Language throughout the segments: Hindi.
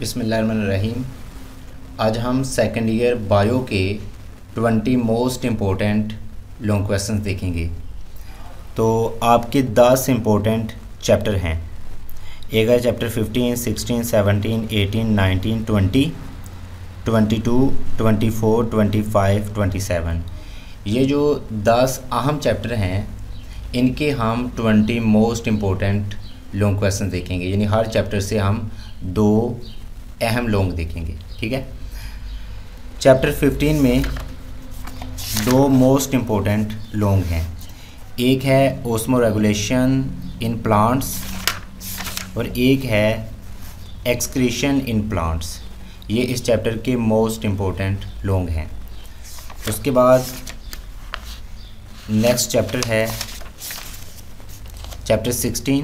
बिस्मिल्लाहिर्रहमानिर्रहीम। आज हम सेकंड ईयर बायो के 20 मोस्ट इम्पोर्टेंट लॉन्ग क्वेश्चन देखेंगे। तो आपके 10 इम्पोर्टेंट चैप्टर हैं। एक है चैप्टर 15, 16, 17, 18, 19, 20, 22, 24, 25, 27। ये जो 10 अहम चैप्टर हैं, इनके हम 20 मोस्ट इम्पोर्टेंट लॉन्ग क्वेश्चन देखेंगे, यानी हर चैप्टर से हम दो अहम लॉन्ग देखेंगे। ठीक है, चैप्टर 15 में दो मोस्ट इम्पोर्टेंट लॉन्ग हैं। एक है ओस्मोरेगुलेशन इन प्लांट्स और एक है एक्सक्रीशन इन प्लांट्स। ये इस चैप्टर के मोस्ट इम्पोर्टेंट लॉन्ग हैं। उसके बाद नेक्स्ट चैप्टर है चैप्टर 16।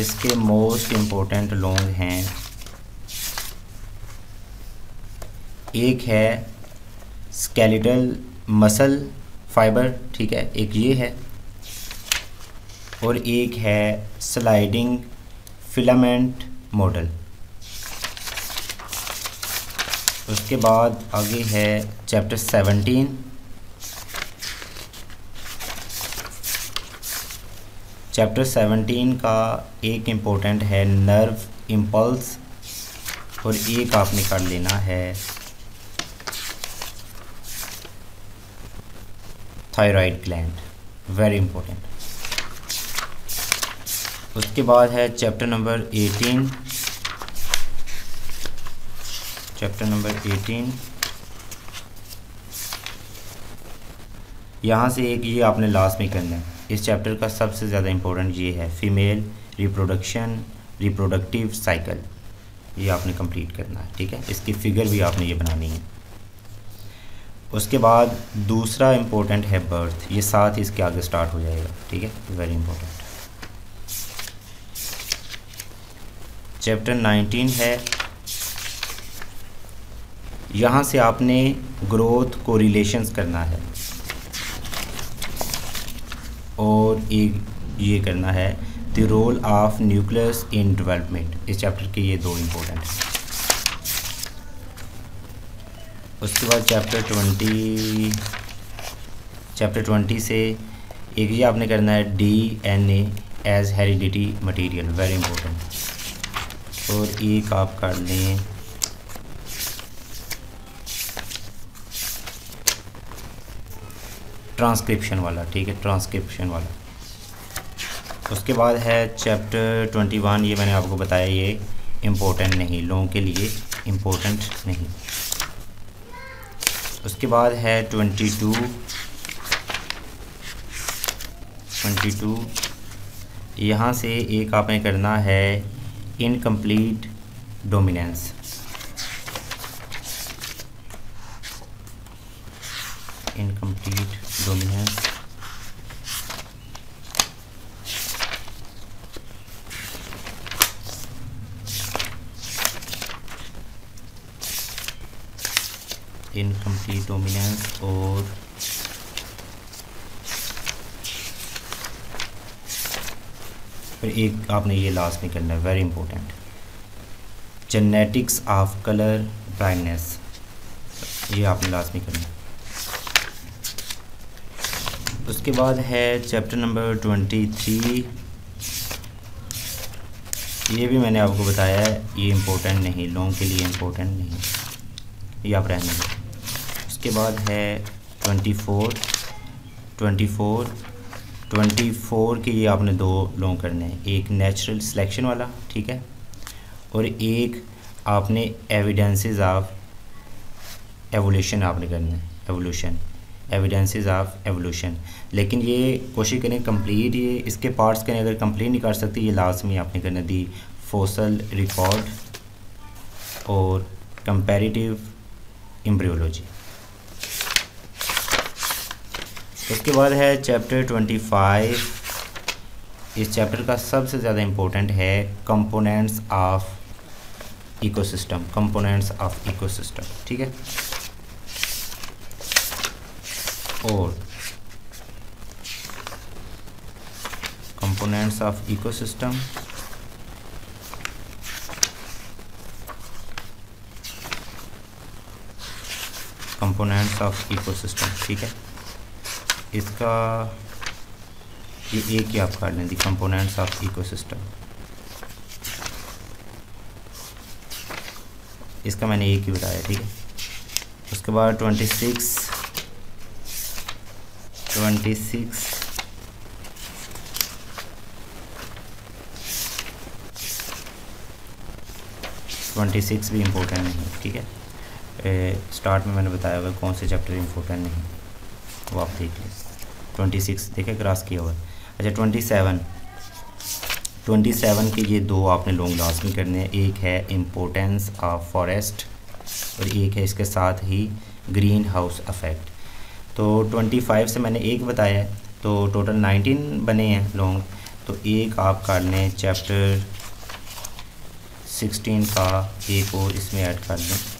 इसके मोस्ट इम्पोर्टेंट लॉन्ग हैं, एक है स्केलेटल मसल फाइबर, ठीक है, एक ये है, और एक है स्लाइडिंग फिलामेंट मॉडल। उसके बाद आगे है चैप्टर 17। चैप्टर 17 का एक इम्पोर्टेंट है नर्व इम्पल्स और एक आपने कर लेना है थायराइड ग्लैंड, वेरी इम्पोर्टेंट। उसके बाद है चैप्टर नंबर 18। चैप्टर नंबर 18 यहाँ से एक ये आपने लास्ट में करना है। इस चैप्टर का सबसे ज़्यादा इम्पोर्टेंट ये है, फीमेल रिप्रोडक्शन, रिप्रोडक्टिव साइकिल, ये आपने कंप्लीट करना है। ठीक है, इसकी फिगर भी आपने ये बनानी है। उसके बाद दूसरा इम्पोर्टेंट है बर्थ, ये साथ ही इसके आगे स्टार्ट हो जाएगा। ठीक है, वेरी इम्पोर्टेंट। चैप्टर 19 है, यहाँ से आपने ग्रोथ कोरिलेशंस करना है और एक ये करना है the role of nucleus in development. इस चैप्टर के ये दो इम्पोर्टेंट हैं। उसके बाद चैप्टर 20 से एक ये आपने करना है DNA as heredity material, very important, और एक आप कर लें ट्रांसक्रिप्शन वाला। ठीक है, ट्रांसक्रिप्शन वाला। उसके बाद है चैप्टर 21, ये मैंने आपको बताया, ये इम्पोर्टेंट नहीं, लोगों के लिए इम्पोर्टेंट नहीं। उसके बाद है 22। यहाँ से एक आपने करना है incomplete dominance. Incomplete dominance. Incomplete dominance और फिर एक आपने ये लास्ट में करना है, very important, genetics of colour brightness, ये आपने लास्ट में करना है। उसके बाद है चैप्टर नंबर 23, ये भी मैंने आपको बताया है, ये इम्पोर्टेंट नहीं, लोगों के लिए इम्पोर्टेंट नहीं, ये आप रहने दें। उसके बाद है 24 के ये आपने दो लोग करने हैं, एक नेचुरल सिलेक्शन वाला, ठीक है, और एक आपने एविडेंसेस ऑफ एवोल्यूशन आपने करना है, एवोल्यूशन, एविडेंसेस ऑफ एवोल्यूशन। लेकिन ये कोशिश करें कंप्लीट, ये इसके पार्ट्स करें, अगर कंप्लीट नहीं कर सकते ये लास्ट में आपने करना दी फोसल रिकॉर्ड और कंपैरेटिव एम्ब्रियोलॉजी। उसके बाद है चैप्टर 25। इस चैप्टर का सबसे ज़्यादा इम्पोर्टेंट है components of ecosystem, components of ecosystem. ठीक है, और components of ecosystem components of ecosystem, ठीक है। इसका ये एक ही आप काट लें, दी कंपोनेंट्स ऑफ इकोसिस्टम, इसका मैंने एक ही बताया, ठीक है। उसके बाद 26 26 भी इम्पोर्टेंट नहीं है, ठीक है। स्टार्ट में मैंने बताया हुआ कौन से चैप्टर इम्पोर्टेंट नहीं, वो आप देख लें। 26 देखे क्रॉस किया हुआ। अच्छा 27 के ये दो आपने लॉन्ग लाजमी करने हैं। एक है इम्पोर्टेंस ऑफ फॉरेस्ट और एक है इसके साथ ही ग्रीन हाउस अफेक्ट। तो 25 से मैंने एक बताया है, तो टोटल 19 बने हैं लॉन्ग। तो एक आप कर लें चैप्टर 16 का, एक और इसमें ऐड कर दें।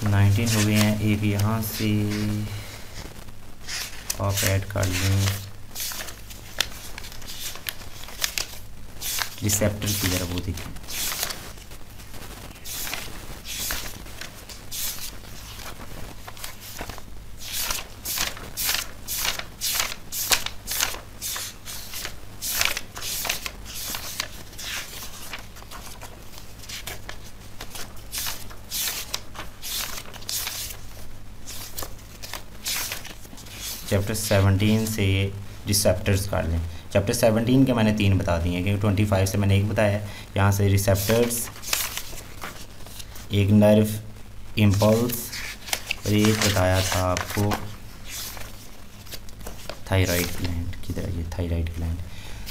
तो 19 हो गए हैं। एक यहाँ से आप ऐड कर लें रिसेप्टर की, जरा वो देखिए। चैप्टर 17 से रिसेप्टर्स काट लें। चैप्टर 17 के मैंने 3 बता दिए हैं, क्योंकि 25 से मैंने एक बताया। यहाँ से रिसेप्टर्स, एक नर्व इम्पल्स और एक बताया था आपको थायराइड ग्लैंड की तरह, ये थायराइड ग्लैंड।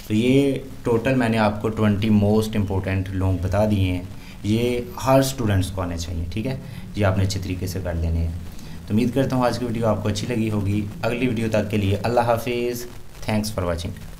तो ये टोटल मैंने आपको 20 मोस्ट इम्पोर्टेंट लोग बता दिए हैं। ये हर स्टूडेंट्स को आने चाहिए, ठीक है। ये आपने अच्छे तरीके से कर लेने हैं। तो उम्मीद करता हूँ आज की वीडियो आपको अच्छी लगी होगी। अगली वीडियो तक के लिए अल्लाह हाफिज़। Thanks for watching.